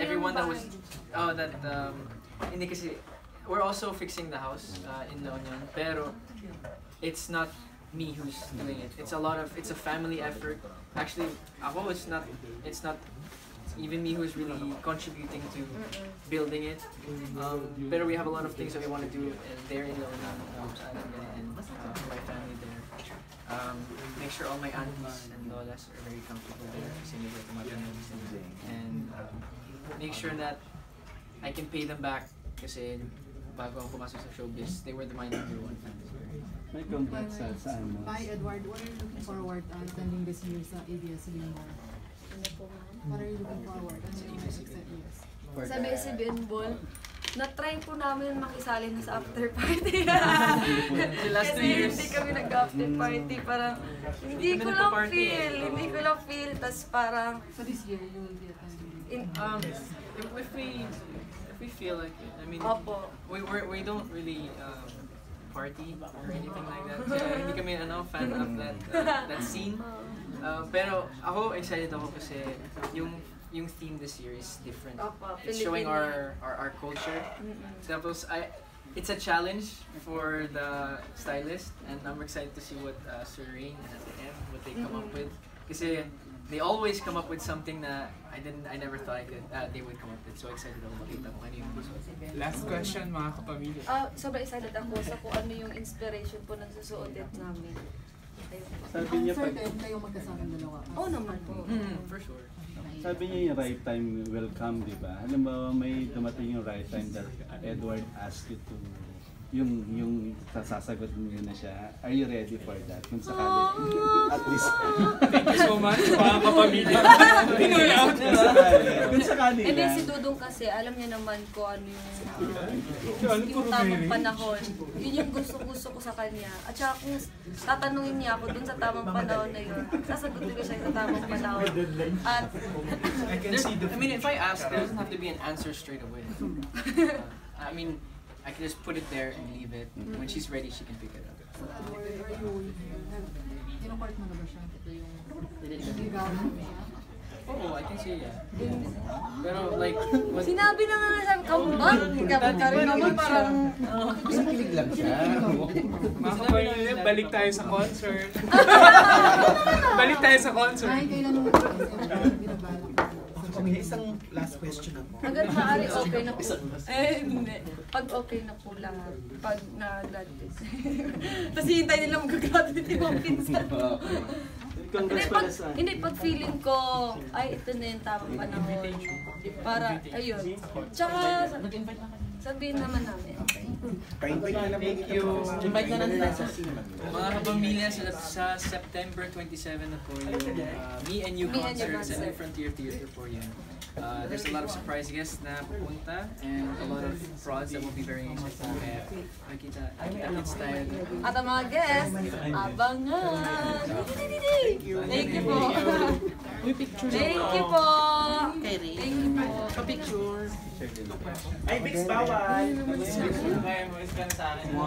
Everyone that was, oh, that hindi kasi we're also fixing the house in La Union, pero it's not me who's doing it. It's a family effort. Actually, ako, it's not even me who's really contributing to building it. But we have a lot of things that we want to do there in La Union, and my family there. Make sure all my aunties and lolas are very comfortable there, and make sure that I can pay them back, kasi bago ako pumasok sa showbiz, they were the number one fans. May congrats sa saan mo. Hi Edward, what are you looking forward to attending this year sa ABS-CBN? What are you looking forward to attending this year sa ABS-CBN? Na-try po namin makisali na sa after party. Kasi hindi kami nag-after party. Parang hindi ko lang feel. Tapos parang... So this year, you will be attending? If we feel like it. I mean, we don't really party or anything like that. Kaya hindi kami fan of that scene. Pero ako excited ako kasi yung theme this year is different. It's showing our culture. Tapos it's a challenge for the stylist, and I'm excited to see what Serene and M what they come up with. Kasi they always come up with something that I never thought they would come up with. So excited ako makita mo ano yung result. Last question mga kapamilya. Sobrang excited ako sa kung ano yung inspiration po ng susuotin namin. Sabi niya pag tayo magkasama dalawa. Oh naman po. For sure. Sabi niya yung right time will come, di ba? Halimbawa may dumating yung right time that Edward asked you to, yung sasagot mo na siya. Are you ready for that? Kung sakali, at least. Thank you so much, kapamilya. Kung sakali lang. And then si Dudong kasi, alam niya naman ko ano yung tamang panahon. Yun yung gusto ko sa kanya. At saka kung tatanungin niya ako dun sa tamang panahon na yun, sasagutin ko siya sa tamang panahon. At, I mean, if I ask, there doesn't have to be an answer straight away. I mean, I can just put it there and leave it. When she's ready, she can pick it up. Oh, I can say yeah. Pero like, sinabi na nga na sabi, come back, parang kilig lang siya. Balik tayo sa concert. Okay, isang last question na po. Hanggang maaari okay na po. Eh, hindi. Pag okay na po lang, pag na-graduate. Tapos hihintay nila mag-graduate yung pinsan ko. Hindi, pag feeling ko, ay, ito na yung tamang panahon. Para, ayun. Tsaka, sabihin naman namin. Thank you. Invite na natin sa cinema. Mga kapamilya, sa September 27 na po yung Me and You concert sa Frontier Theater po yun. There's a lot of surprise guests na pupunta and a lot of frauds that will be very interesting. Kaya Akita Kids tayo. At ang mga guests, abangan! Thank you po! Thank you po! Thank you po! Ay, Bix, bawal! Ay, mo iskan sa akin.